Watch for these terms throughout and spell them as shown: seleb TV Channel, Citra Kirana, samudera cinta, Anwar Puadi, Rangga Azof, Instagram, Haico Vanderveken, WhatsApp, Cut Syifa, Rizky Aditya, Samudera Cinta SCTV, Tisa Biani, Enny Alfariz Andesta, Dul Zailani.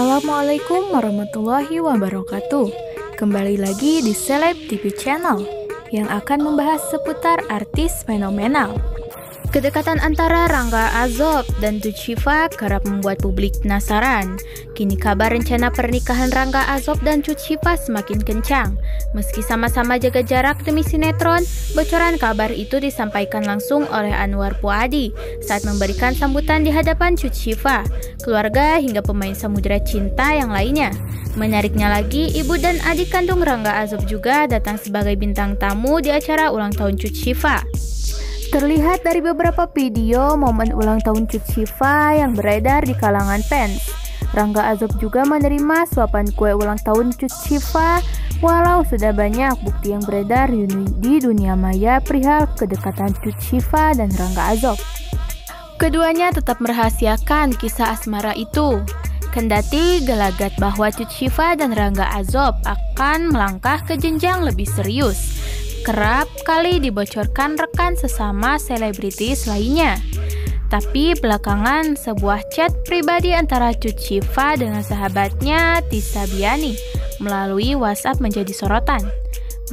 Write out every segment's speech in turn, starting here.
Assalamualaikum warahmatullahi wabarakatuh. Kembali lagi di Seleb TV Channel yang akan membahas seputar artis fenomenal. Kedekatan antara Rangga Azof dan Cut Syifa kerap membuat publik penasaran. Kini kabar rencana pernikahan Rangga Azof dan Cut Syifa semakin kencang. Meski sama-sama jaga jarak demi sinetron, bocoran kabar itu disampaikan langsung oleh Anwar Puadi saat memberikan sambutan di hadapan Cut Syifa, keluarga hingga pemain Samudera Cinta yang lainnya. Menariknya lagi, ibu dan adik kandung Rangga Azof juga datang sebagai bintang tamu di acara ulang tahun Cut Syifa. Terlihat dari beberapa video momen ulang tahun Cut Syifa yang beredar di kalangan fans. Rangga Azof juga menerima suapan kue ulang tahun Cut Syifa, walau sudah banyak bukti yang beredar di dunia maya perihal kedekatan Cut Syifa dan Rangga Azof. Keduanya tetap merahasiakan kisah asmara itu. Kendati gelagat bahwa Cut Syifa dan Rangga Azof akan melangkah ke jenjang lebih serius, kerap kali dibocorkan rekan sesama selebritis lainnya. Tapi belakangan sebuah chat pribadi antara Cut Syifa dengan sahabatnya Tisa Biani melalui WhatsApp menjadi sorotan.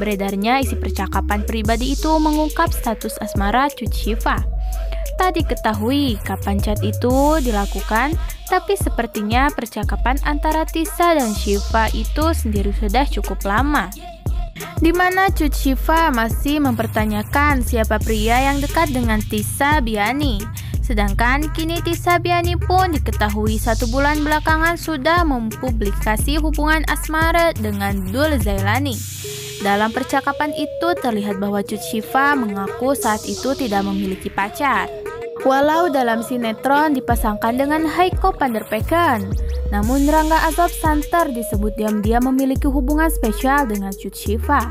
Beredarnya isi percakapan pribadi itu mengungkap status asmara Cut Syifa. Tak diketahui kapan chat itu dilakukan, tapi sepertinya percakapan antara Tisa dan Syifa itu sendiri sudah cukup lama, di mana Cut Syifa masih mempertanyakan siapa pria yang dekat dengan Tisa Biani. Sedangkan kini Tisa Biani pun diketahui 1 bulan belakangan sudah mempublikasi hubungan asmara dengan Dul Zailani. Dalam percakapan itu terlihat bahwa Cut Syifa mengaku saat itu tidak memiliki pacar. Walau dalam sinetron dipasangkan dengan Haico Vanderveken, namun Rangga Azof santer disebut diam-diam memiliki hubungan spesial dengan Cut Syifa.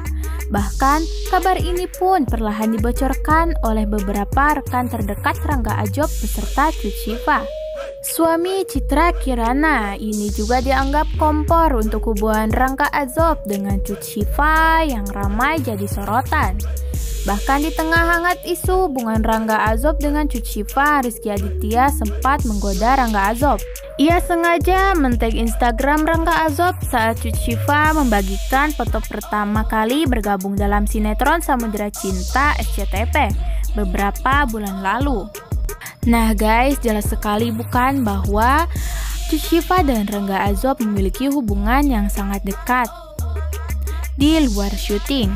Bahkan, kabar ini pun perlahan dibocorkan oleh beberapa rekan terdekat Rangga Azof beserta Cut Syifa. Suami Citra Kirana ini juga dianggap kompor untuk hubungan Rangga Azof dengan Cut Syifa yang ramai jadi sorotan. Bahkan di tengah hangat isu hubungan Rangga Azof dengan Cut Syifa, Rizky Aditya sempat menggoda Rangga Azof. Ia sengaja men-tag Instagram Rangga Azof saat Cut Syifa membagikan foto pertama kali bergabung dalam sinetron Samudera Cinta SCTV beberapa bulan lalu. Nah guys, jelas sekali bukan bahwa Cut Syifa dan Rangga Azof memiliki hubungan yang sangat dekat di luar syuting.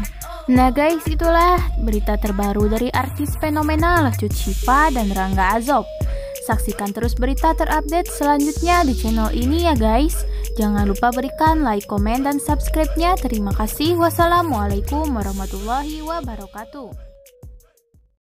Nah guys, itulah berita terbaru dari artis fenomenal Cut Syifa dan Rangga Azof. Saksikan terus berita terupdate selanjutnya di channel ini ya guys. Jangan lupa berikan like, komen, dan subscribe-nya. Terima kasih. Wassalamualaikum warahmatullahi wabarakatuh.